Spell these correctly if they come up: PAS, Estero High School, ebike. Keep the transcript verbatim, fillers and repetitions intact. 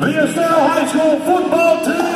the Estero High School football team.